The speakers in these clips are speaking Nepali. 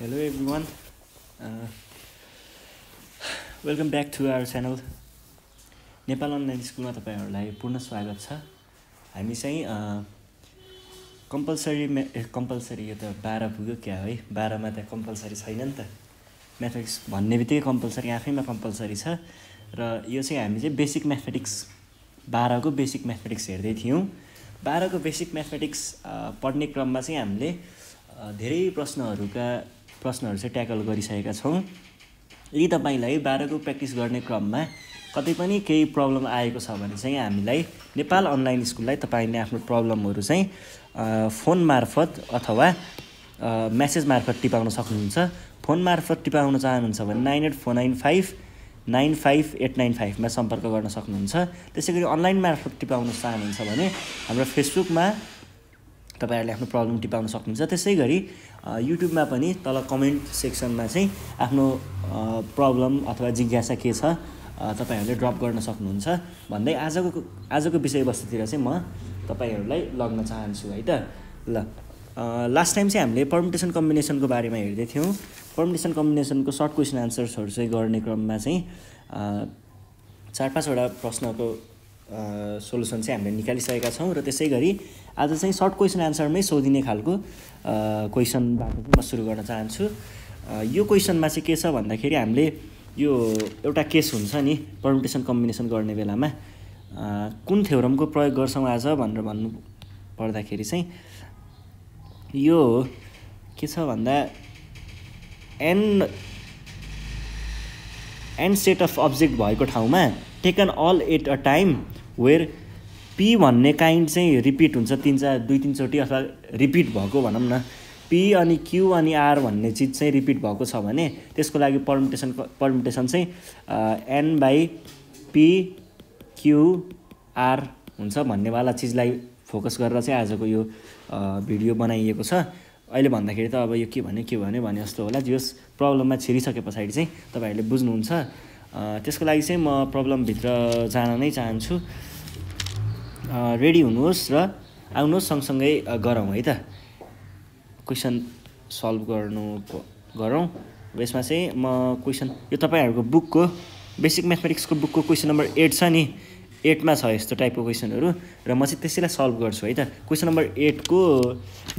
Hello everyone, welcome back to our channel. Nepal online स्कूलमा तपाईहरुलाई पूर्ण स्वागत छ. हामी चाहिँ कम्पल्सरी यो त 12 पुग्यो क्या है, 12 मा त कम्पल्सरी छैन नि त. म्याथमेटिक्स भन्नेबित्तिकै कम्पल्सरी आफैमा कम्पल्सरी छ र यो चाहिँ हामी चाहिँ बेसिक म्याथमेटिक्स 12 को बेसिक म्याथमेटिक्स हेर्दै थियौं. 12 को बेसिक म्याथमेटिक्स पढ्ने क्रममा चाहिँ हामीले धेरै प्रश्नहरु चाहिँ ट्याकल गरिसकेका छौं. यदि तपाईलाई 12 को प्र्याक्टिस गर्ने क्रममा कतै पनि केही प्रब्लम आएको छ भने चाहिँ हामीलाई नेपाल अनलाइन स्कूललाई तपाईले आफ्नो प्रब्लमहरु चाहिँ फोन मार्फत अथवा मेसेज मार्फत टिपाउन सक्नुहुन्छ. फोन मार्फत टिपाउन चाहनुहुन्छ भने 9849595895 मा सम्पर्क गर्न सक्नुहुन्छ. त्यसैगरी अनलाइन मार्फत टिपाउन चाहनुहुन्छ भने हाम्रो फेसबुकमा तपाईहरुले आफ्नो प्रब्लम टिपाउन सक्नुहुन्छ. त्यसैगरी युट्युबमा पनि तल कमेन्ट सेक्सनमा चाहिँ आफ्नो प्रब्लम अथवा जिज्ञासा के छ तपाईहरुले ड्रप गर्न सक्नुहुन्छ भन्दै आजको विषयवस्तुतिर चाहिँ म तपाईहरुलाई लग्न चाहन्छु है त. ल, लास्ट टाइम चाहिँ हामीले परम्युटेसन कम्बिनेसनको बारेमा हेर्दै थियौं. परम्युटेसन कम्बिनेसनको सर्ट क्वेशन आन्सर्सहरु चाहिँ गर्ने क्रममा चाहिँ 4-5 वटा प्रश्नको सोलुसन चाहिँ हामीले निकालिसकेका छौं र त्यसैगरी आज चाहिँ सर्ट क्वेशन आन्सरमै सोधिने खालको क्वेशनबाट म सुरु गर्न चाहन्छु. यो क्वेशनमा चाहिँ के छ भन्दाखेरि हामीले यो एउटा केस हुन्छ नि परम्युटेसन कम्बिनेसन गर्ने बेलामा कुन थ्योरमको प्रयोग गर्छौं आज भनेर भन्नु पर्दाखेरि चाहिँ यो के छ भन्दा n सेट अफ अब्जेक्ट भएको ठाउँमा taken all at a time where p भन्ने काइन्ड चाहिँ रिपीट हुन्छ 2-3 चोटी अथवा रिपीट भएको भनौं न. p अनि q अनि r भन्ने चीज चाहिँ रिपीट भएको छ भने त्यसको लागि परम्युटेसन चाहिँ n by p q r हुन्छ भन्ने वाला चीजलाई फोकस गरेर चाहिँ आजको यो भिडियो बनाइएको छ. अहिले भन्दाखेरि त अब यो के भन्यो जस्तो होला. जस प्रब्लममा छिरिसकेपछि चाहिँ तपाईहरुले बुझ्नुहुन्छ. त्यसको लागि चाहिँ म प्रब्लम भित्र जान नै चाहन्छु. रेडी हुनुहोस् र आउनुहोस्, सँगसँगै गरौँ है त. क्वेशन सल्भ गरौँ. यसमा चाहिँ म क्वेशन यो तपाईहरुको बुकको बेसिक म्याथमेटिक्सको बुकको क्वेशन नम्बर 8 छ नि, 8 मा छ यस्तो टाइपको क्वेशनहरु र म चाहिँ त्यसैलाई सल्भ गर्छु है त. क्वेशन नम्बर 8 को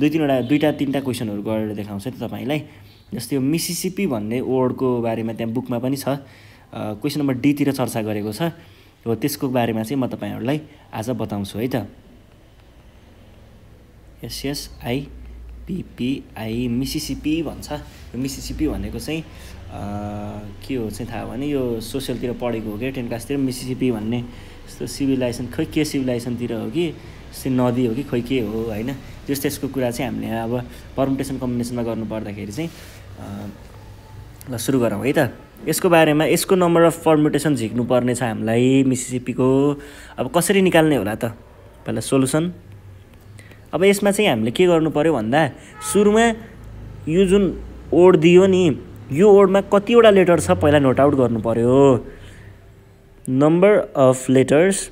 2-3 क्वेशनहरु गरेर देखाउँछु है तपाईलाई. जस्तै यो मिसिसिपी भन्ने वर्डको बारेमा त्यहाँ बुकमा पनि छ, क्वेशन नम्बर डी तिर चर्चा गरेको छ. हो, त्यसको बारेमा चाहिँ म तपाईहरुलाई आज बताउँछु है त. SSIPPI मिसिसिपी भन्छ. यो मिसिसिपी भनेको चाहिँ के हो चाहिँ थाहा भने यो सोशलतिर पढेको हो के 10 क्लासतिर मिसिसिपी भन्ने. यस्तो सिभिलाइजेसन खोइ के सिभिलाइजेसनतिर हो कि यस्तो नदी हो कि खोइ के हो हैन. त्यसको कुरा चाहिँ हामीले अब परम्युटेसन कम्बिनेसनमा गर्नु पर्दाखेरि चाहिँ ल सुरु गरौँ है त. यसको बारेमा यसको नम्बर अफ परम्युटेसन झिक्नु पर्ने छ हामीलाई मिसिसिपी को. अब कसरी निकाल्ने होला त, पहिला सोलुसन. अब यसमा चाहिँ हामीले के गर्नु पर्यो भन्दा सुरुमा यो जुन वर्ड दियो नि यो वर्डमा कति वटा लेटर छ पहिला नोट आउट गर्नु पर्यो. Number of letters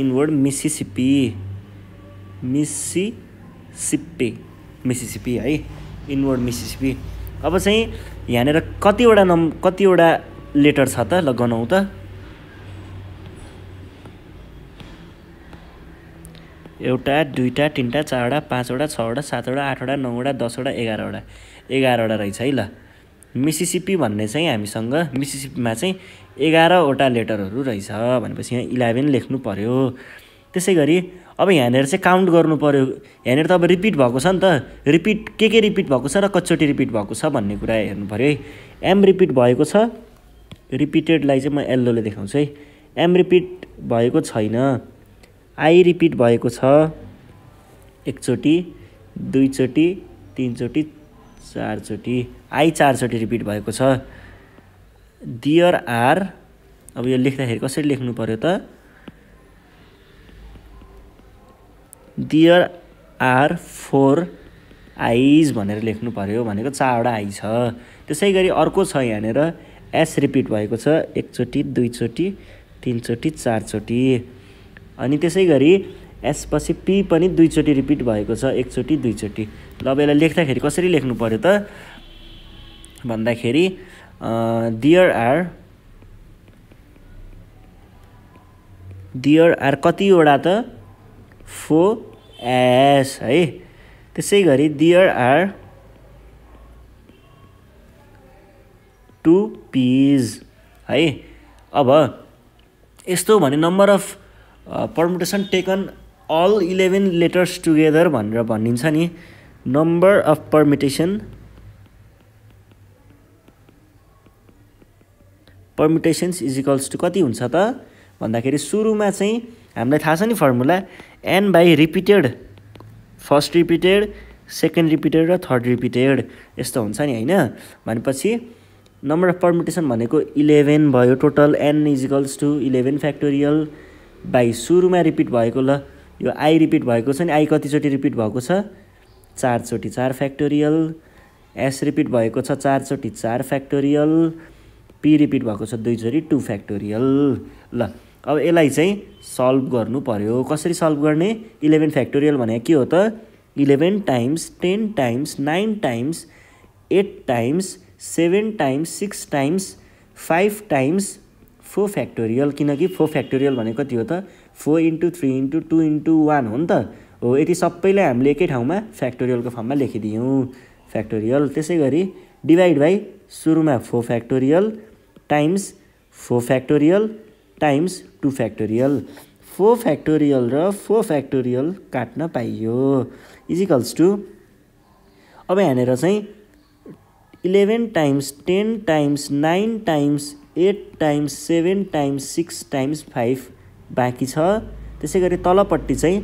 in word Mississippi है, इनवर्ड मिसिसिपी. अब चाहिँ यहाँनेर कतिवटा लेटर छ त ल गनौ त. एउटा, दुईटा, तीनटा, चारवटा, पाँचवटा, छवटा, सातवटा, आठवटा, नौवटा, 10वटा, 11वटा रहेछ है ल. मिसिसिपी भन्ने चाहिँ हामीसँग मिसिसिपीमा चाहिँ 11 वटा लेटरहरु रहेछ भनेपछि यहाँ 11 लेख्नु पर्यो. त्यसैगरी अब यहाँनेर चाहिँ काउन्ट गर्नु पर्यो. यहाँनेर त अब रिपीट भएको छ नि त, रिपीट के रिपीट भएको छ र कचोटी रिपीट भएको छ भन्ने कुरा हेर्नु पर्यो है. एम रिपीट भएको छ, रिपीटेडलाई चाहिँ म येल्लोले देखाउँछु है. एम रिपीट भएको छैन. आई रिपीट भएको छ एकचोटी, दुईचोटी, तीनचोटी, चारचोटी. आई 4 चोटी रिपीट भएको छ. डियर आर, अब यो लेख्दाखेरि कसरी लेख्नु पर्यो त, डियर आर 4 आइज भनेर लेख्नु पर्यो भनेको 4 वटा आइ छ. त्यसैगरी अर्को छ यहाँनेर एस रिपीट भएको छ एकचोटी दुईचोटी तीनचोटी चारचोटी। अनि त्यसैगरी एस पछि पी पनि दुईचोटी रिपीट भएको छ एकचोटी दुईचोटी। ल अब यसलाई लेख्दाखेरि कसरी लेख्नु पर्यो त भन्दाखेरि देयर आर कतिवटा त 4s है। त्यसैगरी देयर आर 2 p's है। अब यस्तो भने number of permutation taken all 11 letters together भनेर भनिन्छ नि। Number of permutations is equals to कति हुन्छ त भन्दाखेरि सुरुमा चाहिँ हामीलाई थाहा छ नि formula n by repeated first repeated second repeated र थर्ड रिपिटेड यस्तो हुन्छ नि हैन। भनेपछि नंबर अफ परमुटेशन भनेको 11 भयो total n is equals to 11 factorial by सुरुमा रिपीट भएको ल यो i रिपीट भएको छ नि i कतिचोटि रिपीट भएको छ चारचोटि 4 फैक्टोरियल s रिपीट भएको छ चारचोटि 4 फैक्टोरियल p रिपीट भएको छ दुईचोटि 2 फैक्टोरियल। ल अब यसलाई चाहिँ सल्भ गर्नु पर्यो। कसरी सल्भ गर्ने 11 फैक्टोरियल भनेको के हो त 11 times 10 times 9 times 8 times 7 times 6 times 5 times 4 factorial क्योंकि 4 फैक्टोरियल भनेको कति हो त 4 इंटू 3 इंटू 2 इंटू 1 हो नि त। हो यति सबैलाई हामीले एकै ठाउँमा फैक्टोरियल को फर्ममा लेखिदियौं फैक्टोरियल। त्यसैगरी डिवाइड बाई सुरुमा 4 factorial times 4 factorial times 2 factorial 4 factorial र 4 फैक्टोरियल काट्न पाइयो इजिकल्स टू। अब यहाँ चाहिँ 11 times 10 times 9 times 8 times 7 times 6 times 5 बाँकी छ। त्यसैगरी तलपट्टि चाहिँ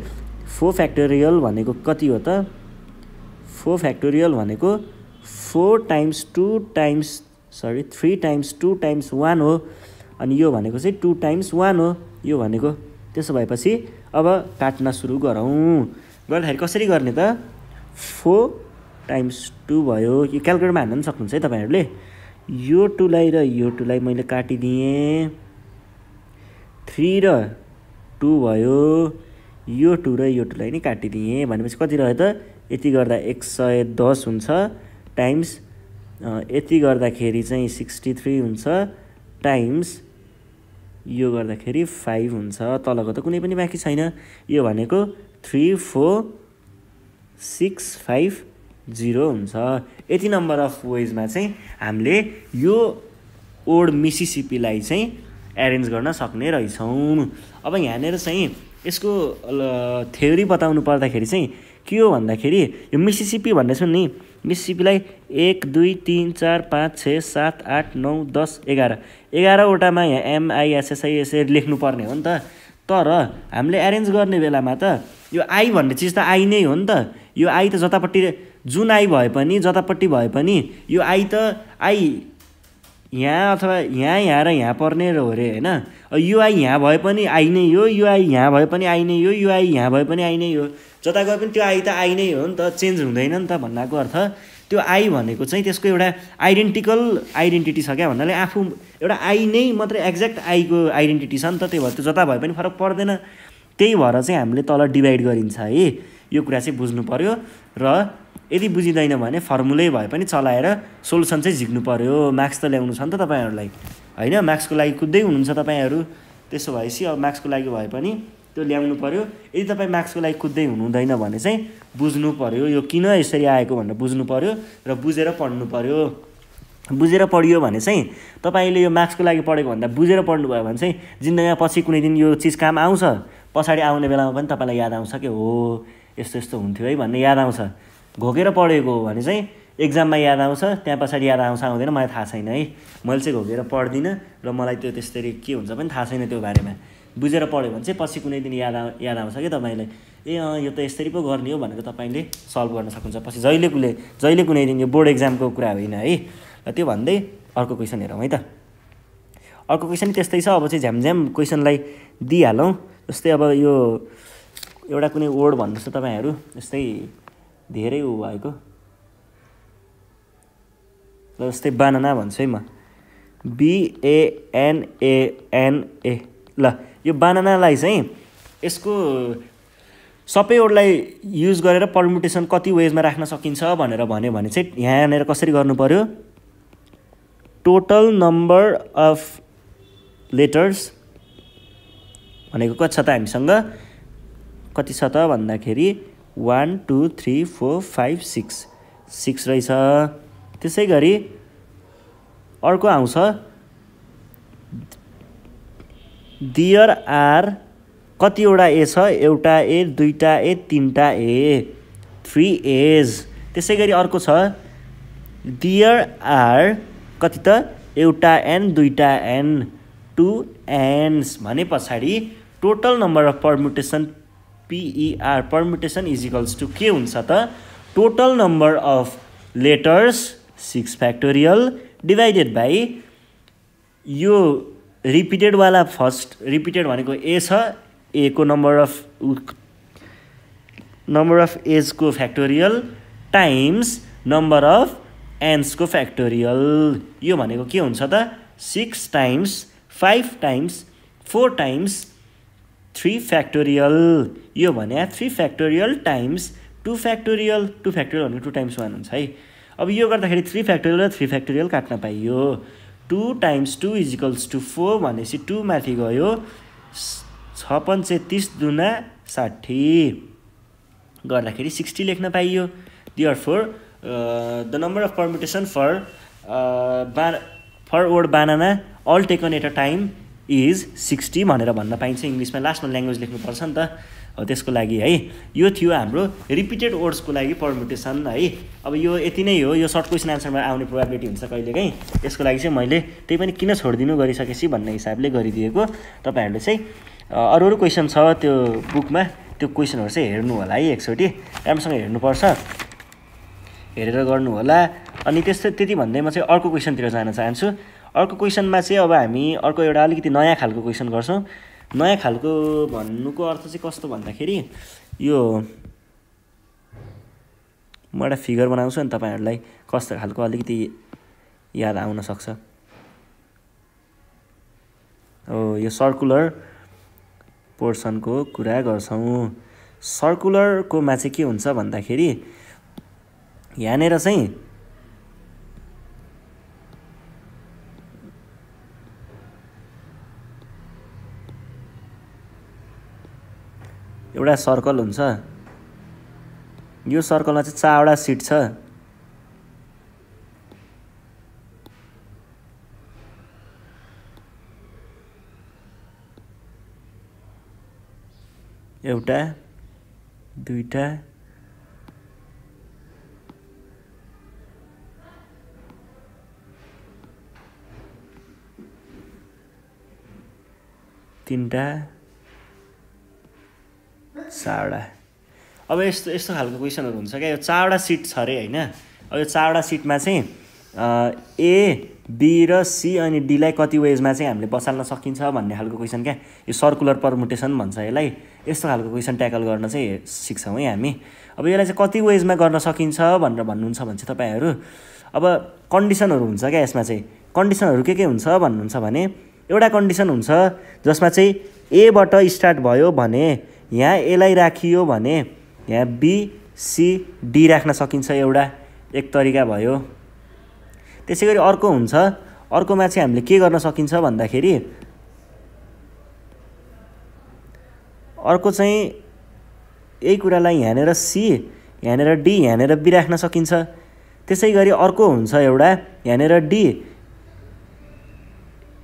4 फैक्टोरियल भनेको कति हो त 4 फैक्टोरियल भनेको 4 times 2 times sorry 3 times 2 times 1 हो अनि यो भनेको चाहिँ 2 टाइम्स 1 हो यो भनेको। त्यसो भएपछि अब काट्न सुरु गरौँ। गर्दाखेरि कसरी गर्ने त 4 टाइम्स 2 भयो यो क्याल्कुलेटरमा हान्न सक्नुहुन्छ है तपाईहरुले। यो 2 लाई र यो 2 लाई मैले काटिदिएँ 3 र 2 भयो यो 2 र यो 2 लाई नि काटिदिएँ भनेपछि कति रह्यो त यति गर्दा 110 हुन्छ टाइम्स यति गर्दाखेरि चाहिँ 63 हुन्छ टाइम्स यो गर्दाखेरि 5 हुन्छ। तलको त कुनै पनि बाँकी छैन यो भनेको 3 4 6 5 0 हुन्छ। यति नंबर अफ वेज में हामीले यो ओड मिसिसिपीलाई चाहिँ एरेन्ज गर्न सक्ने रहिछौं। अब यहाँ चाहिँ यसको थ्योरी बताउनु पर्दाखेरि चाहिँ के हो भन्दाखेरि यो मिसिसिपी भन्ने छ नि मिसिसिपीलाई 1 2 3 4 5 6 7 8 9 10 11 11 वटामा यहाँ MISSI यसरी लेख्नुपर्ने हो नि त। तर हामीले एरेन्ज गर्ने बेलामा त यो आई भन्ने चीज त आई नै हो नि त। यो आई त जतापट्टि जुन आई भए पनि जतापट्टि भए पनि यो आई त आई यहाँ अथवा यहाँ र यहाँ पर्ने हो रे हैन। यो आई यहाँ भए पनि आई नै हो यो आई यहाँ भए पनि आई नै हो यो आई यहाँ भए पनि आई नै हो जता गए पनि त्यो आई त आई नै हो नि त चेन्ज हुँदैन नि त भन्नाको अर्थ त्यो आई भनेको चाहिँ त्यसको एउटा आइडेन्टिकल आइडेन्टिटी छ क्या भन्नाले आफू एउटा आई नै मात्र एक्ज्याक्ट आई को आइडेन्टिटी छ नि त। त्यही भएर त्यो जता भए पनि फरक पर्दैन त्यही भएर चाहिँ हामीले तल डिवाइड गरिन्छ है। यो कुरा चाहिँ बुझ्नु पर्यो र यदि बुझिदैन भने फर्मुलै भए पनि चलाएर सोलुसन चाहिँ झिक्नु पर्यो। मार्क्स त ल्याउनु छ नि त तपाईहरुलाई हैन मार्क्सको लागि कुद्दै हुनुहुन्छ तपाईहरु। त्यसो भएपछि अब मार्क्सको लागि भए पनि त्यो ल्याउनु पर्यो। यदि तपाई मार्क्सको लागि कुद्दै हुनुहुँदैन भने चाहिँ बुझ्नु पर्यो यो किन यसरी आएको भनेर बुझ्नु पर्यो र बुझेर पढ्नु पर्यो। बुझेर पढियो भने चाहिँ तपाईले यो मार्क्सको लागि पढेको भन्दा बुझेर पढ्नु भयो भने चाहिँ जिन्दगीमा पछि कुनै दिन यो चीज काम आउँछ पछाडी आउने बेलामा पनि तपाईलाई याद आउँछ के हो यस्तो यस्तो हुन्थ्यो है भन्ने याद आउँछ। घोकेर पढेको हो भने चाहिँ एक्जाममा याद आउँछ त्यहाँ पछाडी याद आउँछ आउँदैन मलाई थाहा छैन है। मैले चाहिँ घोकेर पढ्दिनँ र मलाई त्यो त्यसरी के हुन्छ पनि थाहा छैन त्यो बारेमा। बुझेर पढ्यो भने चाहिँ पछि कुनै दिन याद आउँछ कि तपाईँलाई ए अँ यो त यसरी पो गर्ने हो भनेर तपाईँले सल्भ गर्न सक्नुहुन्छ पछि जहिले कुनै दिन। यो बोर्ड एक्जामको कुरा होइन है। र त्यो भन्दै अर्को क्वेसन हेरौँ है त। अर्को क्वेसन त्यस्तै छ। अब चाहिँ झ्यामझ्याम क्वेसनलाई दिइहालौँ। जस्तै अब यो एउटा कुनै वर्ड भन्नुहोस् तपाईँहरू जस्तै धेरै उ भएको जस्तै बनाना भन्छु है म। BANANA ल यो बनानालाई चाहिँ यसको सबैवटालाई युज गरेर परम्युटेसन कति वेजमा राख्न सकिन्छ भनेर भन्यो भने चाहिँ यहाँ हेरेर कसरी गर्नु पर्यो टोटल नम्बर अफ लेटर्स भनेको कति छ त हामीसँग कति छ त भन्दाखेरि 1 2 3 4 5 6 रहेछ। त्यसैगरी अर्को आउँछ दियर आर कतिवटा ए छ एउटा ए दुईटा ए तीनटा ए 3 A's। त्यसैगरी अर्को छ दियर आर कति त एउटा एन दुईटा एन 2 N's भने पछाडि total number of permutation PER permutation is equals to के हुन्छ त total number of letters 6 factorial divided by यो रिपिटेड वाला फर्स्ट रिपिटेड भनेको ए छ ए को नम्बर अफ एज को फैक्टोरियल टाइम्स नंबर अफ एन्स को फैक्टोरियल यो भनेको के हुन्छ त 6 times 5 times 4 times 3 factorial यो भने 3 factorial times 2 factorial 2 factorial भनेको 2 times 1 हुन्छ है। अब यो गर्दाखेरि 3 factorial र 3 factorial काट्न पाइयो 2 times 2 is equals to 4 भनेपछि 2 माथि गयो 6 × 30 × 60 गर्दाखेरि 60 लेख्न पाइयो। Therefore the number of permutation for word banana all taken at a time is 60 भनेर भन्न पाइन्छ। इंग्लिशमा लास्टमा ल्याङ्ग्वेज लेख्नुपर्छ नि त हो त्यसको लागि है। यो थियो हाम्रो रिपिटेड वर्ड्सको लागि परम्युटेसन है। अब यो यति नै हो यो सर्ट क्वेसन आन्सरमा आउने प्रोबेबिलिटी हुन्छ कहिलेकाहीँ त्यसको लागि चाहिँ मैले त्यही पनि किन छोडिदिनु गरिसकेपछि भन्ने हिसाबले गरिदिएको। तपाईहरुले चाहिँ अरू क्वेसन छ त्यो बुकमा त्यो क्वेसनहरु चाहिँ हेर्नु होला है एकचोटी राम्रोसँग हेर्नुपर्छ हेरेर गर्नु होला। अनि त्यस्तै त्यति भन्दै म चाहिँ अर्को क्वेसनतिर जान चाहन्छु। अर्को क्वेसनमा चाहिँ अब हामी अर्को एउटा अलिकति नयाँ खालको क्वेसन गर्छौं। नयाँ खालको भन्नुको अर्थ चाहिँ कस्तो भन्दाखेरि यो म एउटा फिगर बनाउँछु अनि तपाईहरुलाई कस्तो खालको अलिकति याद आउन सक्छ। ओ यो सर्कुलर पोर्सनको कुरा गर्छौं। सर्कुलरकोमा चाहिँ के हुन्छ भन्दाखेरि यहाँनेर चाहिँ एउटा सर्कल हुन्छ यो सर्कलमा चाहिँ 4 वटा सीट छ एउटा दुईटा तीनटा 4 वटा। अब यस्तो यस्तो खालको क्वेसनहरु हुन्छ के यो 4 वटा सीट छ रे हैन। अब यो 4 वटा सीटमा चाहिँ ए बी र सी अनि डी लाई कति वेजमा चाहिँ हामीले बसाल्न सकिन्छ भन्ने खालको क्वेसन क्या यो सर्कुलर परम्युटेसन भन्छ यसलाई। यस्तो खालको क्वेसन ट्याकल गर्न चाहिँ सिक्छौं है हामी। अब यसलाई चाहिँ कति वेजमा गर्न सकिन्छ भनेर भन्नुहुन्छ भन्छ तपाईहरु। अब कन्डिसनहरु हुन्छ क्या यसमा चाहिँ कन्डिसनहरु के हुन्छ भन्नुहुन्छ भने एउटा कन्डिसन हुन्छ जसमा चाहिँ ए बाट स्टार्ट भयो भने यहाँ ए लाई राखियो भने यहाँ बी सी डी राख्न सकिन्छ एउटा एक तरिका भयो। त्यसैगरी अर्को हुन्छ अर्कोमा चाहिँ हामीले के गर्न सकिन्छ भन्दाखेरि अर्को चाहिँ यही कुरालाई यहाँनेर सी यहाँनेर डी यहाँनेर बी राख्न सकिन्छ। त्यसैगरी अर्को हुन्छ एउटा यहाँनेर डी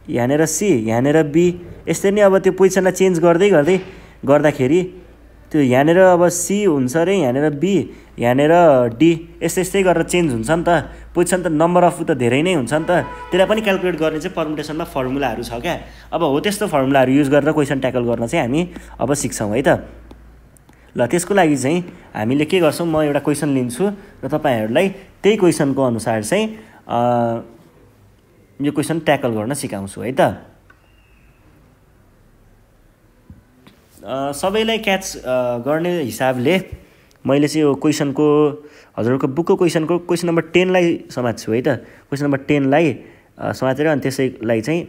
यहाँनेर सी यहाँनेर बी यसरी नै अब त्यो पोजिसनलाई चेन्ज गर्दै गर्दै गर्दाखेरि त्यो यहाँनेर अब सी हुन्छ रे यहाँनेर बी यहाँनेर डी यस्तै यस्तै गरेर चेन्ज हुन्छ नि त पोजिसन त नम्बर अफ त धेरै नै हुन्छ नि त त्यसलाई पनि क्याल्कुलेट गर्ने चाहिँ परम्युटेसनमा फर्मुलाहरू छ क्या। अब हो त्यस्तो फर्मुलाहरू युज गरेर क्वेसन ट्याकल गर्न चाहिँ हामी अब सिक्छौं है त। ल त्यसको लागि चाहिँ हामीले के गर्छौं म एउटा क्वेसन लिन्छु र तपाईहरुलाई त्यही क्वेसनको अनुसार चाहिँ यो क्वेसन ट्याकल गर्न सिकाउँछु है त। सबैलाई क्याच गर्ने हिसाबले मैले चाहिँ यो क्वेसनको हजुरको बुकको क्वेसनको क्वेसन नम्बर 10 लाई समात्छु है त। क्वेसन नम्बर 10 लाई समातेर अनि त्यसैलाई चाहिँ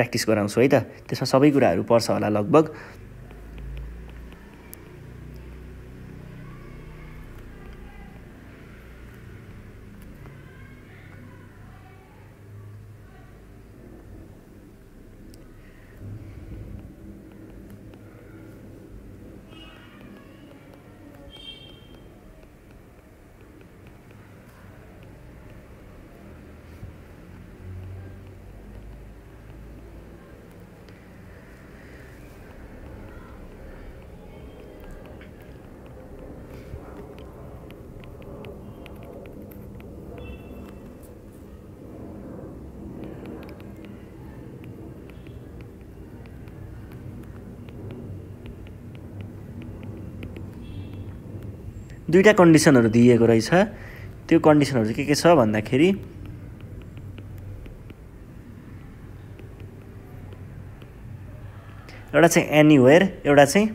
प्र्याक्टिस गराउँछु है त। त्यसमा सबै कुराहरु पर्छ होला लगभग। दुईटा कन्डिसनहरु दिएको रहेछ, त्यो कन्डिसनहरु चाहिँ के छ भन्दाखेरि एउटा चाहिँ एनीवेयर, एउटा चाहिँ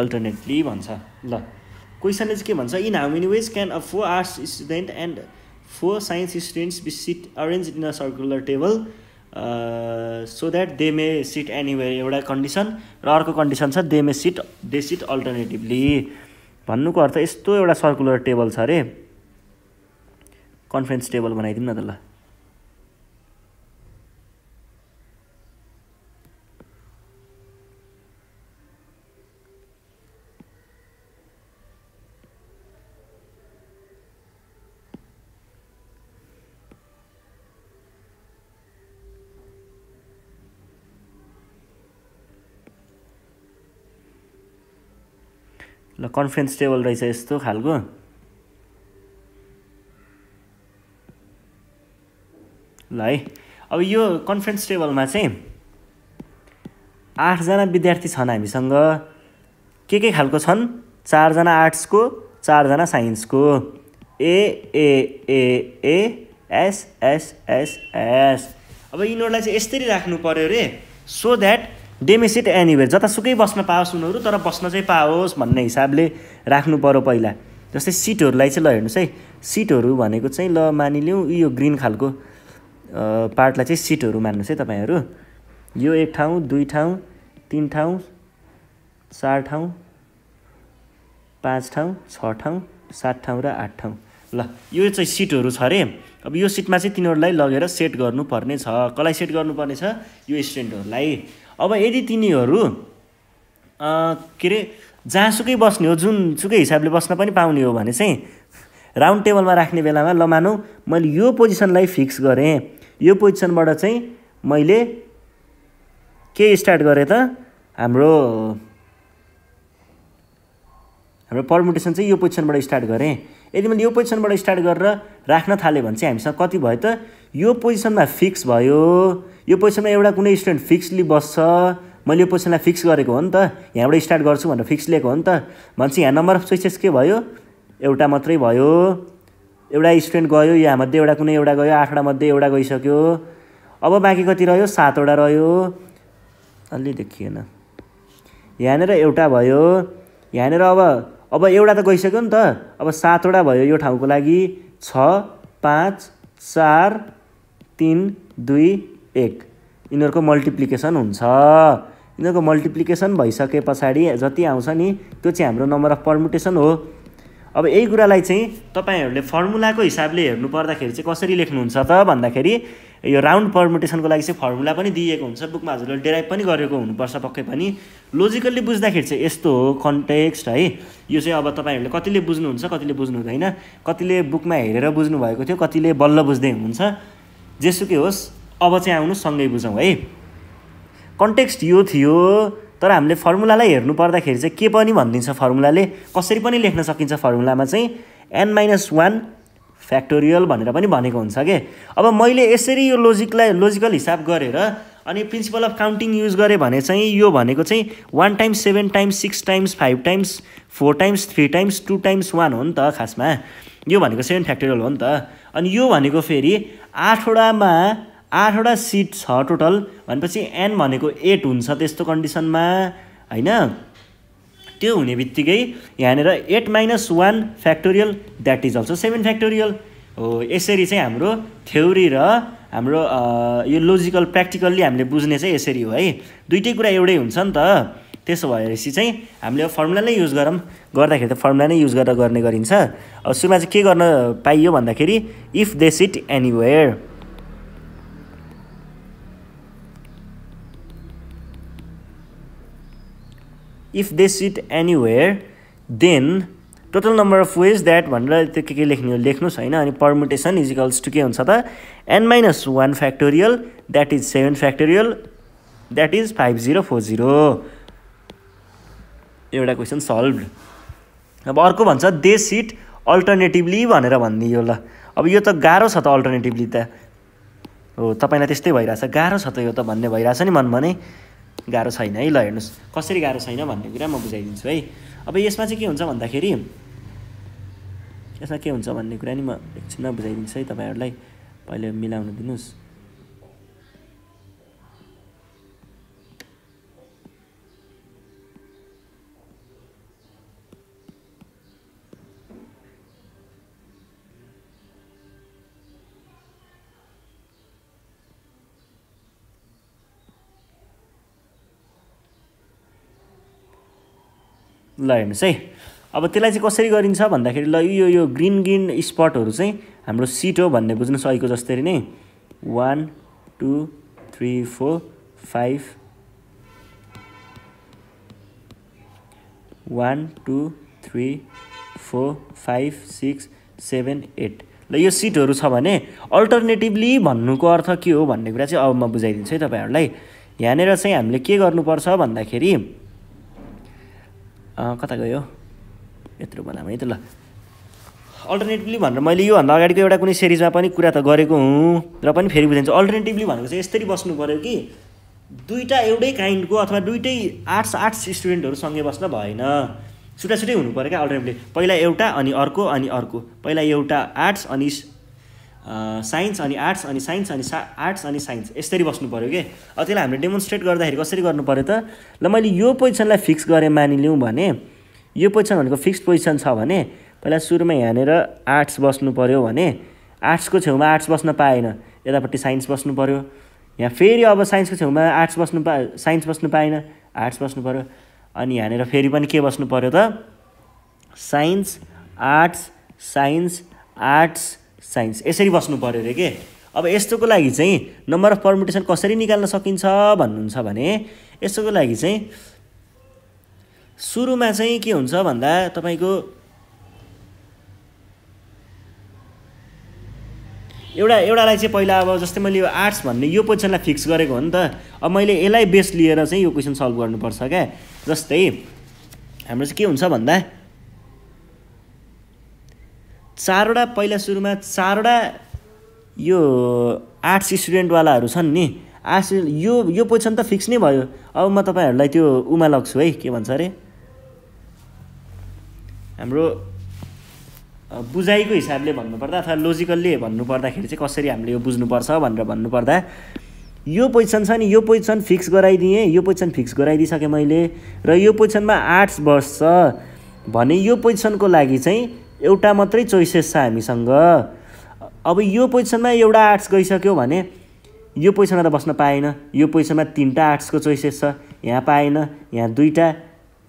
अल्टरनेटली भन्छ। ल क्वेशनले चाहिँ के भन्छ, in how many ways can a 4 arts student and 4 science students be sit arranged in a circular table so that they may seat anywhere एउटा कन्डिसन र अर्को कन्डिसन छ दे सीट अल्टरनेटिभली। भन्नुको अर्थ यस्तो एउटा सर्कुलर टेबल छ रे, कन्फ्रेन्स टेबल बनाइदिम न त। ल ल कन्फ्रेन्स टेबल रहेछ यस्तो खालको। ल है अब यो कन्फ्रेन्स टेबलमा चाहिँ 8 जना विद्यार्थी छन् हामीसँग। के खालको छन्, 4 जना आर्ट्सको, 4 जना साइन्सको। A A A A S S S S. अब यिनीहरूलाई चाहिँ यसरी राख्नु पर्यो रे so that they may sit anywhere, जतासुकै बस्न पाओस् उनीहरू, तर बस्न चाहिँ पाओस् भन्ने हिसाबले राख्नु पर्यो पहिला। जस्तै सिटहरूलाई चाहिँ ल हेर्नुस् है, सिटहरू भनेको चाहिँ ल मानिलिउँ यो ग्रीन खालको पार्टलाई चाहिँ सिटहरू मान्नुस् है तपाईहरु। यो 1 ठाउँ, 2 ठाउँ, 3 ठाउँ, 4 ठाउँ, 5 ठाउँ, 6 ठाउँ, 7 ठाउँ र 8 ठाउँ। ल यो चाहिँ सिटहरू छ रे। अब यो सिटमा चाहिँ तिनीहरूलाई लगेर सेट गर्नुपर्ने छ। कसलाई सेट गर्नुपर्ने छ, यो स्टुडेन्टहरूलाई। अब यदि तिनीहरू के रे जहाँसुकै बस्ने हो, जुनसुकै हिसाबले बस्न पनि पाउने हो भने चाहिँ राउन्ड टेबलमा राख्ने बेलामा ल मानौ मैले यो पोजिसनलाई फिक्स गरेँ, यो पोजिसनबाट चाहिँ मैले के स्टार्ट गरेँ त, हाम्रो हाम्रो परम्युटेसन चाहिँ यो पोजिसनबाट स्टार्ट गरेँ। यदि मैले यो पोजिसनबाट स्टार्ट गरेर राख्न थालेँ भने चाहिँ हामीसँग कति भयो त, यो पोजिसनमा फिक्स भयो, यो पोजिसनमा एउटा कुनै स्टुडेन्ट फिक्सली बस्छ, मैले यो पोजिसनलाई फिक्स गरेको हो नि त, यहाँबाट स्टार्ट गर्छु भनेर फिक्स लिएको हो नि त। भन्छ यहाँ नम्बर अफ चोइसेस के भयो, एउटा मात्रै भयो, एउटा स्टुडेन्ट गयो, यहाँ मध्ये एउटा कुनै एउटा गयो, 8 मध्ये एउटा गइसक्यो। अब बाँकी कति रह्यो, 7 रह्यो, अलि देखिएन, यहाँनिर एउटा भयो, यहाँनिर अब एउटा त गइसक्यो नि त, अब 7 भयो यो ठाउँको लागि। 6 5 4 3 2 1 यिनीहरूको मल्टिप्लिकेसन हुन्छ। यिनीहरूको मल्टिप्लिकेसन भइसके पछाडी जति आउँछ नि त्यो चाहिँ हाम्रो नम्बर अफ परम्युटेसन हो। अब यही कुरालाई चाहिँ तपाईहरुले फर्मुलाको हिसाबले हेर्नु पर्दाखेरि चाहिँ कसरी लेख्नुहुन्छ त भन्दाखेरि, यो राउन्ड परम्युटेसनको लागि चाहिँ फर्मुला पनि दिएको हुन्छ बुकमा, हजुरले डेराइभ पनि गरेको हुनुपर्छ पक्कै पनि। लोजिकल्ली बुझ्दाखेरि चाहिँ यस्तो हो कन्टेक्स्ट है। यो चाहिँ अब तपाईहरुले कतिले बुझ्नुहुन्छ कतिले बुझ्नु हुँदैन, कतिले बुकमा हेरेर बुझ्नु भएको थियो, कतिले बल्ल बुझ्दै हुनुहुन्छ। जेसुकै होस् अब चाहिँ आउनु सँगै बुझौं है। कन्टेक्स्ट यो थियो, तर हामीले फर्मुलालाई हेर्नु पर्दाखेरि चाहिँ के पनि भन्दिन्छ फर्मुलाले, कसरी पनि लेख्न सकिन्छ। फर्मुलामा चाहिँ n-1 फ्याक्टोरियल भनेर पनि भनेको हुन्छ के। अब मैले यसरी यो लोजिकलाई लोजिकल हिसाब गरेर अनि प्रिन्सिपल अफ काउन्टिङ युज गरेँ भने चाहिँ यो भनेको चाहिँ 1 times 7 times 6 times 5 times 4 times 3 times 2 times 1 हो नि त खासमा। यो भनेको 7 फ्याक्टोरियल हो नि त। अनि यो भनेको फेरि 8 वटा सीट छ टोटल, भनेपछि n भनेको 8 हुन्छ त्यस्तो कन्डिसनमा हैन। त्यो हुने बित्तिकै यहाँनिर 8 - 1 factorial that is also 7 factorial हो। यसरी चाहिँ हाम्रो थ्योरी र हाम्रो यो लजिकल प्र्याक्टिकल्ली हामीले बुझ्ने चाहिँ यसरी हो है। दुईटै कुरा एउटै हुन्छ नि त। त्यसो भएपछि चाहिँ हामीले फर्मुला नै युज गरौँ, गर्दाखेरि त फर्मुला नै युज गरेर गर्ने गरिन्छ। अब सुरुमा चाहिँ के गर्न पाइयो भन्दाखेरि if they sit anywhere, if they sit anywhere then total number of ways that भनेर त्यो के लेख्ने हो लेख्नुस् हैन। अनि परम्युटेसन इज इक्वल्स टू के हुन्छ त n - 1 factorial that is 7 factorial that is 5040। एउटा क्वेसन सल्भ। अब अर्को भन्छ दे सिट अल्टरनेटिभली भनेर भनिदियो ल। अब यो त गाह्रो छ त अल्टरनेटिभली त हो, तपाईलाई त्यस्तै भइराछ गाह्रो छ त यो त भन्ने भइराछ नि मनमा नै, गाह्रो छैन है। ल हेर्नुस् कसरी गाह्रो छैन भन्ने कुरा म बुझाइदिन्छु है। अब यसमा चाहिँ के हुन्छ भन्दाखेरि यसमा के हुन्छ भन्ने कुरा नि म एकछिनमा बुझाइदिन्छु है। तपाईहरुलाई पहिले मिलाउन दिनुस्। ल हेर्नुस् है। अब त्यसलाई चाहिँ कसरी गरिन्छ भन्दाखेरि ल यो ग्रीन ग्रीन स्पटहरु चाहिँ हाम्रो सिट हो भन्ने बुझ्नु सकेको जस्तरी नै 1 2 3 4 5 1 2 3 4 5 6 7 8 ल यो सिटहरु छ भने अल्टरनेटिभली भन्नुको अर्थ के हो भन्ने कुरा चाहिँ अब म बुझाइदिन्छु है तपाईहरुलाई। यहाँनेर चाहिँ हामीले के गर्नुपर्छ भन्दाखेरि कता गयो यत्रो बनाम है त। ल अल्टरनेटिभली भनेर मैले योभन्दा अगाडिको एउटा कुनै सिरिजमा पनि कुरा त गरेको हुँ र पनि फेरि बुझाइन्छ। अल्टरनेटिभली भनेको चाहिँ यसरी बस्नु पऱ्यो कि दुईटा एउटै काइन्डको अथवा दुईटै आर्ट्स स्टुडेन्टहरुसँगै बस्न भएन, छुट्टा छुट्टै हुनु पर्यो क्या अल्टरनेटिभली। पहिला एउटा अनि अर्को अनि अर्को, पहिला एउटा आर्ट्स अनि साइन्स अनि आर्ट्स अनि साइन्स अनि आर्ट्स अनि साइन्स यसरी बस्नु पर्यो के। अब त्यसलाई हामीले डेमोन्स्ट्रेट गर्दाखेरि कसरी गर्नु पर्यो त। ल मैले यो पोजिसनलाई फिक्स गरेँ मानिलिउँ भने, यो पोजिसन भनेको फिक्स्ड पोजिसन छ भने पहिला सुरुमा यहाँनिर आर्ट्स बस्नु पर्यो भने आर्ट्सको छेउमा आर्ट्स बस्न पाएन, यतापट्टि साइन्स बस्नु पर्यो। यहाँ फेरि अब साइन्सको छेउमा आर्ट्स बस्नु साइन्स बस्नु पाएन, आर्ट्स बस्नु पर्यो। अनि यहाँनिर फेरि पनि के बस्नु पर्यो त science arts science arts science यसरी बस्नु पर्यो रे के। अब यस्तोको लागि चाहिँ नम्बर अफ परम्युटेसन कसरी निकाल्न सकिन्छ भन्नुहुन्छ भने यस्तोको लागि चाहिँ सुरुमा चाहिँ के हुन्छ भन्दा तपाईको एउटालाई चाहिँ पहिला अब जस्तै मैले यो आर्ट्स भन्ने यो पोजिसनलाई फिक्स गरेको हो नि त। अब मैले यसलाई बेस लिएर चाहिँ यो क्वेसन सल्भ गर्नुपर्छ क्या। जस्तै हाम्रो चाहिँ के हुन्छ भन्दा चारवटा पहिला सुरुमा चारवटा यो आर्ट्स स्टुडेन्टवालाहरू छन् नि, आर्ट्स यो पोजिसन त फिक्स नै भयो। अब म तपाईहरुलाई त्यो उमा लग्छु है, के भन्छ अरे हाम्रो बुझाइको हिसाबले भन्नुपर्दा अथवा लजिकल्ली भन्नुपर्दाखेरि चाहिँ कसरी हामीले यो बुझ्नुपर्छ भनेर भन्नुपर्दा यो पोजिसन छ नि, यो पोजिसन फिक्स गराइदिएँ, यो पोजिसन फिक्स गराइदिइसकेँ मैले र यो पोजिसनमा आर्ट्स बस्छ भने यो पोजिसनको लागि चाहिँ एउटा मात्रै चोइसेस छ हामीसँग। अब यो पोजिसनमा एउटा आर्ट्स गइसक्यो भने यो पोजिसनमा त बस्न पाएन, यो पोजिसनमा तीनटा आर्ट्सको चोइसेस छ, यहाँ पाएन यहाँ दुईटा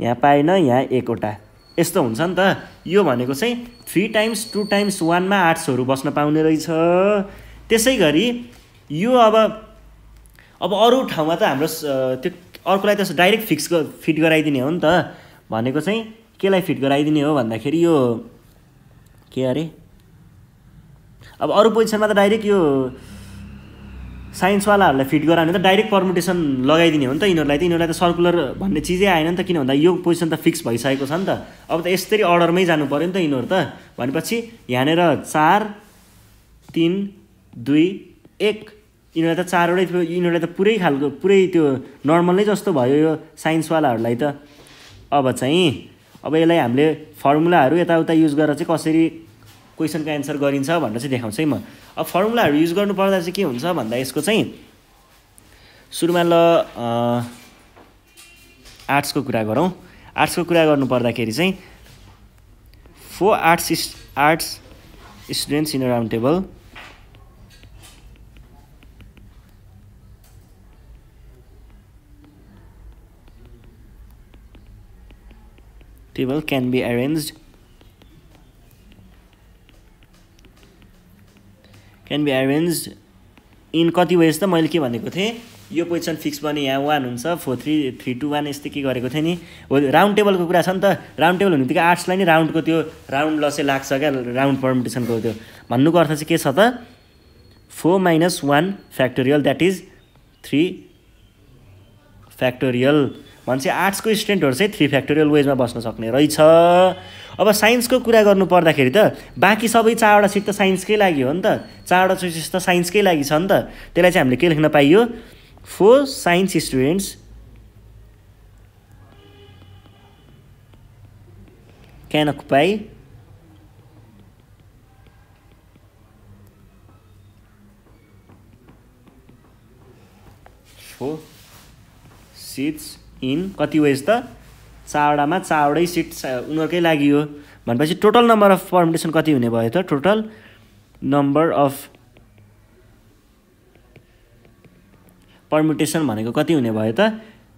यहाँ पाएन यहाँ एकवटा, यस्तो हुन्छ नि त। यो भनेको चाहिँ 3 × 2 × 1 मा आर्ट्सहरु बस्न पाउने रहेछ। त्यसै गरी यो अब अरू ठाउँमा त हाम्रो त्यो अर्कोलाई त डाइरेक्ट फिट गराइदिने हो नि त। भनेको चाहिँ केलाई फिट गराइदिने हो भन्दाखेरि यो के अरे अब अरू पोजिसनमा त डाइरेक्ट यो साइन्सवालाहरूलाई फिट गराउने त डाइरेक्ट परम्युटेसन लगाइदिने हो नि त यिनीहरूलाई, त यिनीहरूलाई त सर्कुलर भन्ने चिजै आएन नि त। किन भन्दा यो पोजिसन त फिक्स भइसकेको छ नि त। अब त यसरी अर्डरमै जानु पर्यो नि त यिनीहरू त। भनेपछि यहाँनिर 4 3 2 1 यिनीहरूलाई त चारवटै थियो, यिनीहरूलाई त पुरै खालको पुरै त्यो नर्मल नै जस्तो भयो यो साइन्सवालाहरूलाई त। अब चाहिँ अब यसलाई हामीले फर्मुलाहरू यताउता युज गरेर चाहिँ कसरी क्वेसनको एन्सर गरिन्छ भनेर चाहिँ देखाउँछु है म। अब फर्मुलाहरू युज गर्नुपर्दा चाहिँ के हुन्छ भन्दा यसको चाहिँ सुरुमा ल आर्ट्सको कुरा गरौँ। आर्ट्स को कुरा गर्नुपर्दाखेरि चाहिँ four arts students in a round table can be arranged in कति वेज त मैले के भनेको थिएँ यो पोजिसन फिक्स भने यहाँ 1 हुन्छ 4 3 3 2 1 यस्तै के गरेको थिएँ नि हो। राउन्ड टेबलको कुरा छ नि त, राउन्ड टेबल हुने बित्तिकै आर्ट्सलाई नै राउन्डको त्यो राउन्ड लसे लाग्छ क्या, राउन्ड परम्युटेसनको त्यो भन्नुको अर्थ चाहिँ के छ त 4 - 1 फैक्टोरियल दैट इज 3 फैक्टोरियल मान्छे आर्ट्सको स्टुडेन्टहरु चाहिँ 3 फैक्टोरियल वेज में बस्न सक्ने रहेछ। अब साइन्सको कुरा गर्नु पर्दाखेरि त बाकी सबै 4 वटा सीट त साइन्सकै लागि हो नि त, 4 वटा चोइस त साइन्सकै लागि छ नि त, त्यसलाई चाहिँ हामीले के लेख्न पाइयो 4 science students can occupy four seats in कति वेज त 4 वटा में 4 वटै सीट उनीहरुकै लागि हो। भनेपछि टोटल नंबर अफ परम्युटेसन कति हुने भयो त, टोटल नंबर अफ परम्युटेसन भनेको कति हुने भयो त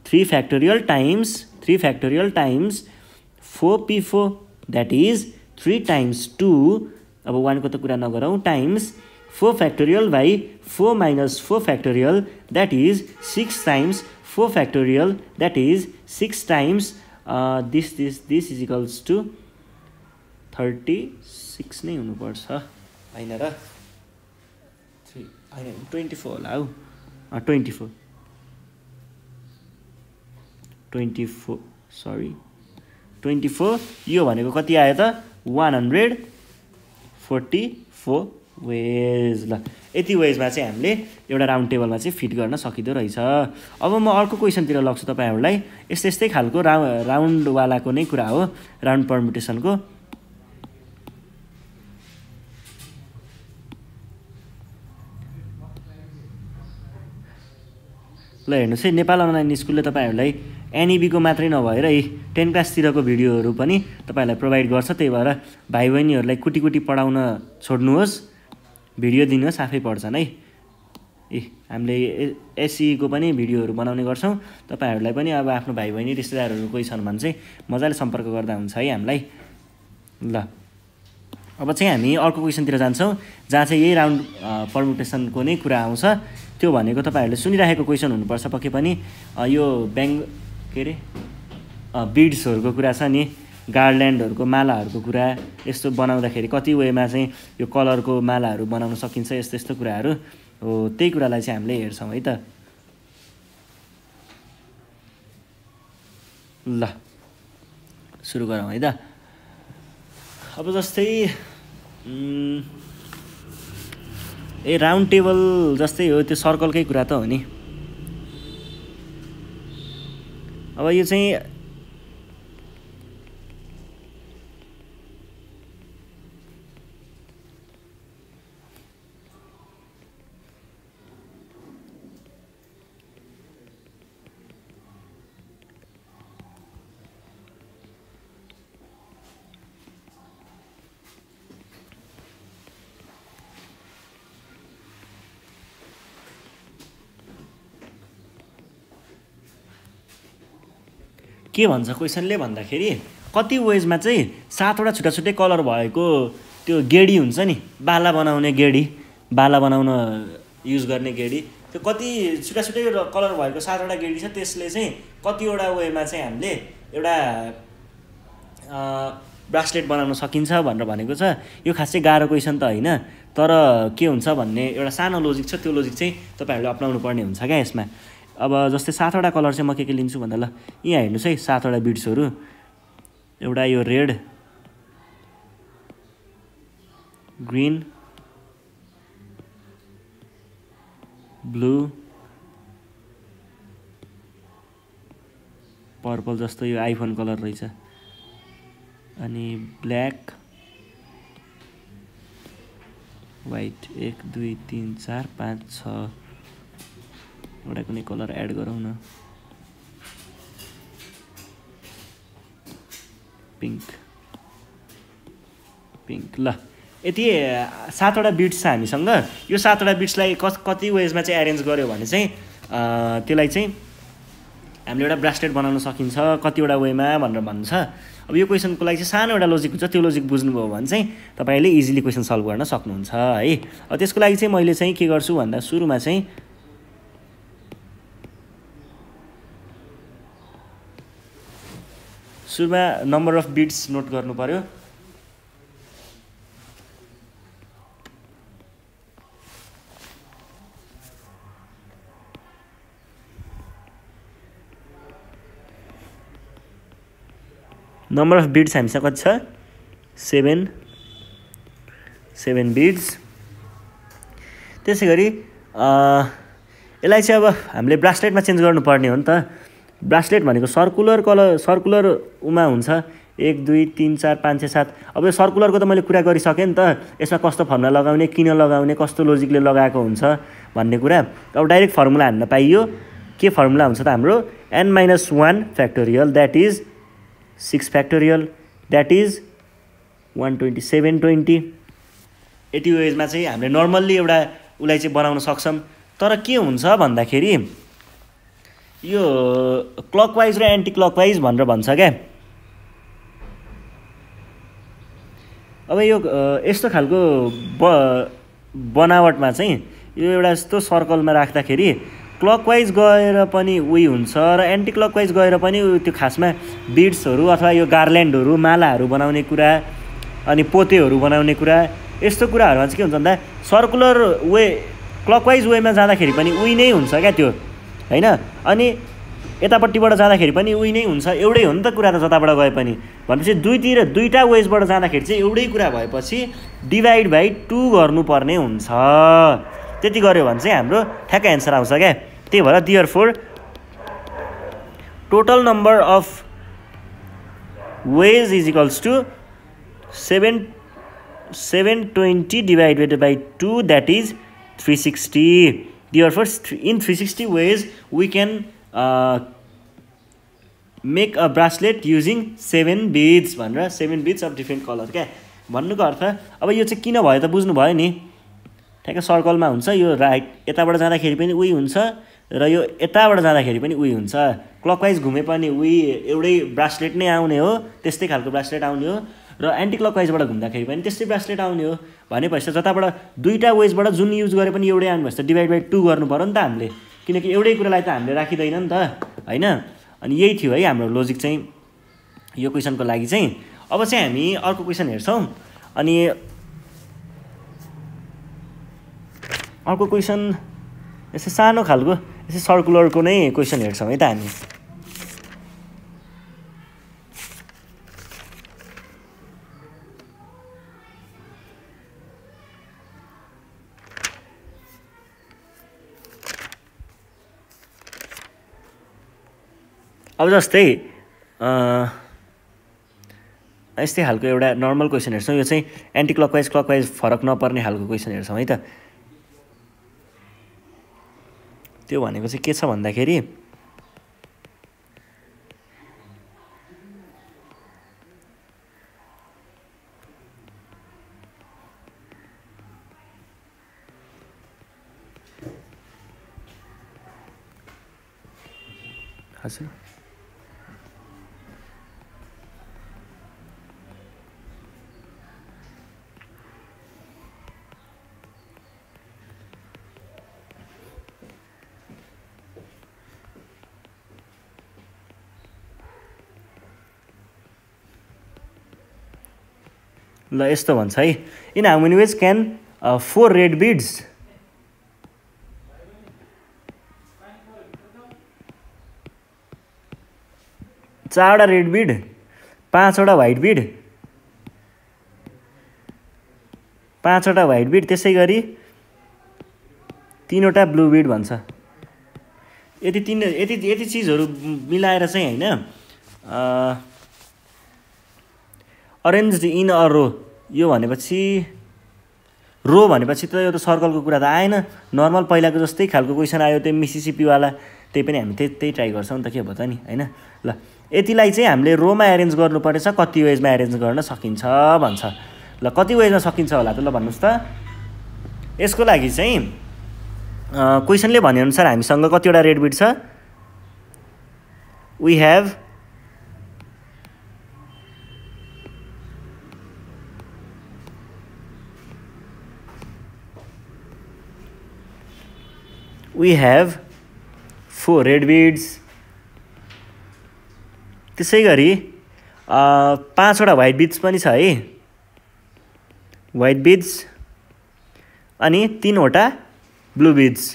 3 factorial times 4p4 that is 3 times 2 अब 1 को तो कुरा नगरौं times 4 factorial by 4 minus 4 factorial that is 6 times 4 factorial that is 6 times this is equals to 36 नहीं होने पर सा आइना रा 24 लाओ 24 sorry 24 यो वाने को कती आया था 144 वेज ल यति वेजमा चाहिँ हामीले एउटा राउन्ड टेबलमा चाहिँ फिट गर्न सकिदो रहेछ। अब म अर्को क्वेसनतिर लग्छु तपाईहरुलाई, यस्तै यस्तै खालको राउन्ड वालाको नै कुरा हो, राउन्ड परम्युटेसनको। ल हेर्नुस् है, नेपाल अनलाइन स्कुलले तपाईहरुलाई एनईबी को मात्रै नभएर यी 10 क्लासतिरको भिडियोहरु पनि तपाईहरुलाई प्रोवाइड गर्छ, त्यही भएर भाइ बहिनीहरुलाई कुटी कुटी पढाउन छोड्नुहोस्, भिडियो दिनुहोस् आफै पढ्छन् है। हामीले एसई को पनि भिडियोहरु बनाउने गर्छौं, तपाईहरुलाई पनि अब आफ्नो भाइ बहिनी रिश्तेदारहरु कोही छन् भने चाहिँ मजाले सम्पर्क गर्दा हुन्छ है हामीलाई। ल अब चाहिँ हामी अर्को क्वेशनतिर जान्छौं जहाँ चाहिँ यही राउन्ड परम्युटेसनको नै कुरा आउँछ। त्यो भनेको तपाईहरुले सुनिराखेको क्वेशन हुनुपर्छ पक्कै पनि, यो बैंक के रे बीड्सहरुको कुरा छ नि, गार्ल्यान्डहरुको मालाहरुको कुरा, यस्तो बनाउँदाखेरि कति वेमा चाहिँ यो कलरको मालाहरु बनाउन सकिन्छ, यस्तो यस्तो कुराहरु हो, त्यही कुरालाई चाहिँ हामीले हेर्छौं है त। ल सुरु गरौँ है त। अब जस्तै ए राउन्ड टेबल जस्तै हो त्यो सर्कलकै कुरा त हो नि। अब यो चाहिँ के भन्छ क्वेशनले भन्दाखेरि कति वेजमा चाहिँ 7 वटा छुट्टा छुट्टै कलर भएको त्यो गेडी हुन्छ नि, बाला बनाउने गेडी, बाला बनाउन युज गर्ने गेडी, त्यो कति छुट्टा छुट्टै कलर भएको 7 वटा गेडी छ, त्यसले चाहिँ कतिवटा वेमा चाहिँ हामीले एउटा ब्रेसलेट बनाउन सकिन्छ भनेर भनेको छ। यो खासै गाह्रो क्वेशन त हैन, तर के हुन्छ भन्ने एउटा सानो लजिक छ, त्यो लजिक चाहिँ तपाईहरुले अपनाउनु पर्ने हुन्छ क्या यसमा। अब जस्तै 7 वटा कलर चाहिँ म के लिन्छु भन्दा ल यहाँ हेर्नुस् है 7 वटा बीड्सहरु, एउटा यो रेड ग्रीन ब्लू पर्पल जस्तो यो आइफोन कलर रहेछ, अनि ब्ल्याक व्हाइट 1 2 3 4 5 6 एउटा कुनै कलर एड गरौँ न। पिंक पिंक ल ये सातवटा बिट्स छ हामीसँग। यो सातवटा बिट्सलाई कति वेजमा चाहिँ एरेन्ज गर्यो भने चाहिँ त्यसलाई चाहिँ हामीले एउटा ब्रासलेट बनाउन सकिन्छ कतिवटा वेमा भनेर भन्छ। अब यो क्वेसनको लागि चाहिँ सानो एउटा लजिक हुन्छ, त्यो लजिक बुझ्नुभयो भने चाहिँ तपाईले इजिली क्वेसन सल्भ गर्न सक्नुहुन्छ है। अब त्यसको लागि चाहिँ मैले चाहिँ के गर्छु भन्दा सुरुमा चाहिँ नम्बर अफ बिट्स नोट गर्नु पर्यो। नंबर अफ बिट्स हमीसा कति सेवेन सेवेन बिट्स। त्यसैगरी इस अब हमें ब्रासलेट में चेंज गर्नुपर्ने हो नि त। ब्रासलेट भनेको सर्कुलर कलर सर्कुलर उमा हुन्छ 1 2 3 4 5 6 7। अब यो सर्कुलर को तो मैं कुरा गरिसके नि त। यसमा कस्तो फर्मुला लगाउने किन लगाउने कस्तो लजिकले लगाएको हुन्छ भन्ने कुरा अब डाइरेक्ट फर्मुला हान्न पाइयो। के फर्मुला हुन्छ त हाम्रो n-1 factorial that is 6 factorial that is 12720। यति वेजमा चाहिँ हामीले नर्मल्ली एउटा उलाई चाहिँ बनाउन सक्छौं। तर के हुन्छ भन्दाखेरि यो क्लकवाइज र एन्टी क्लकवाइज भनेर भन्छ क्या। अब यो यस्तो खालको बनावटमा चाहिँ यो एउटा यस्तो सर्कलमा राख्दाखेरि क्लकवाइज गएर पनि उही हुन्छ र एन्टी क्लकवाइज गएर पनि त्यो खासमा बिड्सहरु अथवा यो गार्ल्यान्डहरु मालाहरु बनाउने कुरा अनि पोतेहरु बनाउने कुरा यस्तो कुराहरुमा चाहिँ के हुन्छ भन्दा सर्कुलर वे क्लकवाइज वेमा जाँदाखेरि पनि उही नै हुन्छ क्या त्यो हैन। अनि यतापट्टिबाट जाँदाखेरि पनि उही नै हुन्छ एउटै हो नि त कुरा त जताबाट गए पनि। भनेपछि दुईतिर दुईटा वेजबाट जाँदाखेरि चाहिँ एउटै कुरा भएपछि डिवाइड बाइ 2 गर्नुपर्ने हुन्छ। त्यति गर्यो भने चाहिँ हाम्रो ठ्याक्क आन्सर आउँछ के। त्यही भएर therefore total number of ways is equals to 720 divided by 2 that is 360। Therefore, in 360 ways we can make a bracelet using 7 beads भनेर 7 beads of different color क्या भन्नुको अर्थ। अब यो चाहिँ किन भयो त बुझ्नु भयो नि। ठ्याक्क सर्कलमा हुन्छ यो राइट यताबाट जाँदाखेरि पनि उही हुन्छ र यो यताबाट जाँदाखेरि पनि उही हुन्छ। क्लकवाइज घुमे पनि उही एउटै ब्रासलेट नै आउने हो त्यस्तै खालको ब्रासलेट आउने हो र एन्टी क्लकवाइजबाट घुम्दाखेरि पनि त्यस्तै ब्रासलेट आउने हो। भनेपछि जताबाट दुईटा वेजबाट जुन युज गरे पनि एउटै आउनु भएछ त डिवाइड बाइ 2 गर्नु पर्यो नि त हामीले, किनकि एउटै कुरालाई त हामीले राखिदैन नि त हैन। अनि यही थियो है हाम्रो लजिक चाहिँ यो क्वेसनको लागि चाहिँ। अब चाहिँ हामी अर्को क्वेसन हेर्छौं। अनि अर्को क्वेसन यसै सानो खालको यसै सर्कुलरको नै क्वेसन हेर्छौं है त हामी। अब जस्तै यस्तै खालको एउटा नर्मल क्वेसन हेर्छौं। यो चाहिँ एन्टी क्लकवाइज क्लकवाइज फरक नपर्ने खालको क्वेसन हेर्छौं है त। त्यो भनेको चाहिँ के छ भन्दाखेरि हजुर ल यस्तो भन्छ है। In how many ways can 4 red beads चारवटा रेड बिड 5 वटा व्हाइट बिड 5 वटा व्हाइट बिड त्यसैगरी 3 वटा ब्लू बिड भन्छ। यति यति चीजहरु मिलाएर चाहिँ हैन अरेन्ज्ड इन अ रो। यो भनेपछि रो भनेपछि त यो त सर्कलको कुरा त आएन। नर्मल पहिलाको जस्तै खालको क्वेसन आयो त्यो मिसिसिपी वाला त्यही पनि हामी त्यही ट्राई गर्छौं नि त के भन्छ नि हैन। ल यतिलाई चाहिँ हामीले रो मा अरेन्ज गर्नु पर्छ, कति वेज मा अरेन्ज गर्न सकिन्छ भन्छ। ल कति वेज मा सकिन्छ होला त, ल भन्नुस् त। यसको लागि चाहिँ क्वेशनले भने अनुसार हामीसँग कतिवटा रेड बिट छ, वी हैव 4 रेड बीड्स, त्यसैगरी 5 वटा व्हाइट बीड्स पनि छ है, व्हाइट बीड्स अनि 3 वटा ब्लू बीड्स।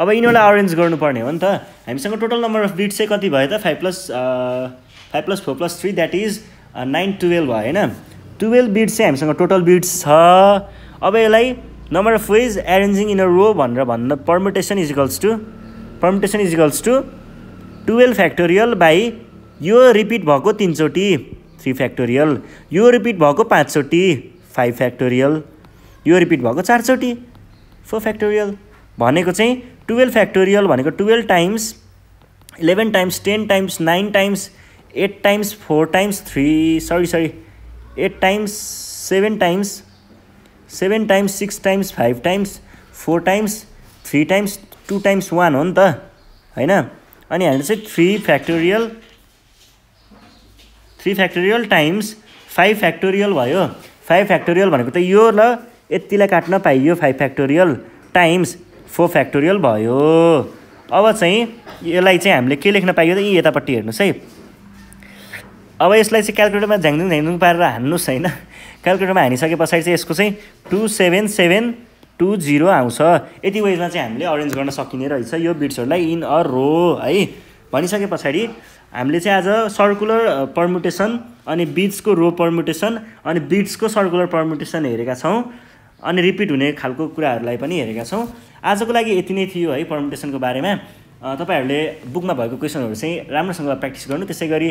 अब यिनीलाई अरेन्ज गर्नुपर्ने हो नि त। हामीसँग टोटल नम्बर अफ बीड्स चाहिँ कति भयो त, 5 + 5 + 4 + 3 दैट इज 9 12 भयो हैन। 12 बीड्स चाहिँ हामीसँग टोटल बीड्स छ। अब यसलाई number of ways arranging in a row भनेर भन्न permutation is equals to 12 factorial by यो रिपीट भएको 3 चोटी 3 फैक्टोरियल, यो रिपीट भएको 5 चोटी 5 फैक्टोरियल, यो रिपीट भएको 4 चोटी 4 फैक्टोरियल भनेको चाहिँ 12 फैक्टोरियल भनेको 12 times 11 times 10 times 9 times 8 times 4 times 3 sorry 8 times 7 times 7 times 6 times 5 times 4 times 3 times 2 times 1 हो नि त हैन। अनि हामीले चाहिँ 3 फैक्टोरियल टाइम्स 5 फैक्टोरियल भयो। 5 फैक्टोरियल भनेको त यो ल यतिलाई काट्न पाइयो, 5 फैक्टोरियल टाइम्स 4 फैक्टोरियल भयो। अब चाहिँ यसलाई चाहिँ हामीले के लेख्न पाइयो त, यी यतापट्टि हेर्नुस् है। अब यसलाई चाहिँ क्याल्कुलेटरमा झ्याङझ्याङ पारेर हान्नुस् हैन। क्याल्कुलेटरमा हानिसके पछाडि चाहिँ यसको चाहिँ 27720 आउँछ। यति वेजमा चाहिँ हामीले अरेन्ज गर्न सकिने रहेछ यो बिट्सहरूलाई इन अ रो है। भनिसके पछाडि हामीले चाहिँ आज सर्कुलर परम्युटेसन अनि बिट्सको रो परम्युटेसन अनि बिट्सको सर्कुलर परम्युटेसन हेरेका छौं, अनि रिपिट हुने खालको कुराहरूलाई पनि हेरेका छौं। आजको लागि यति नै थियो है परम्युटेसनको बारेमा। तपाईहरुले बुकमा भएको क्वेशनहरु चाहिँ राम्रोसँग प्र्याक्टिस गर्नु, त्यसैगरी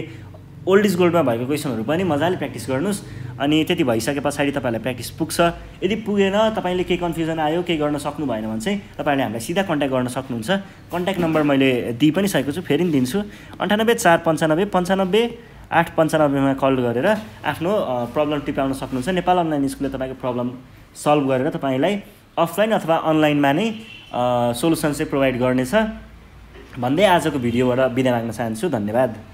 ओल्ड इज गोल्डमा भएको क्वेशनहरु पनि मजाले प्र्याक्टिस गर्नुस्। अनि त्यति भइसके पछाडि तपाईहरुलाई प्र्याक्टिस पुग्छ। यदि पुगेन, तपाईले के कन्फ्युजन आयो, के गर्न सक्नु भएन भने चाहिँ तपाईहरुले हामीलाई सिधा कन्ट्याक्ट गर्न सक्नुहुन्छ। कन्ट्याक्ट नम्बर मैले दिइ पनि सकेको छु, फेरि पनि दिन्छु, 9849595895 मा कल गरेर आफ्नो प्रब्लम टिपाउन सक्नुहुन्छ। नेपाल अनलाइन स्कुलले तपाईको प्रब्लम सल्भ गरेर तपाईलाई अफलाइन अथवा अनलाइनमा नै सोलुसन चाहिँ प्रोवाइड गर्नेछ भन्दै आजको भिडियोबाट बिदा माग्न चाहन्छु। धन्यवाद।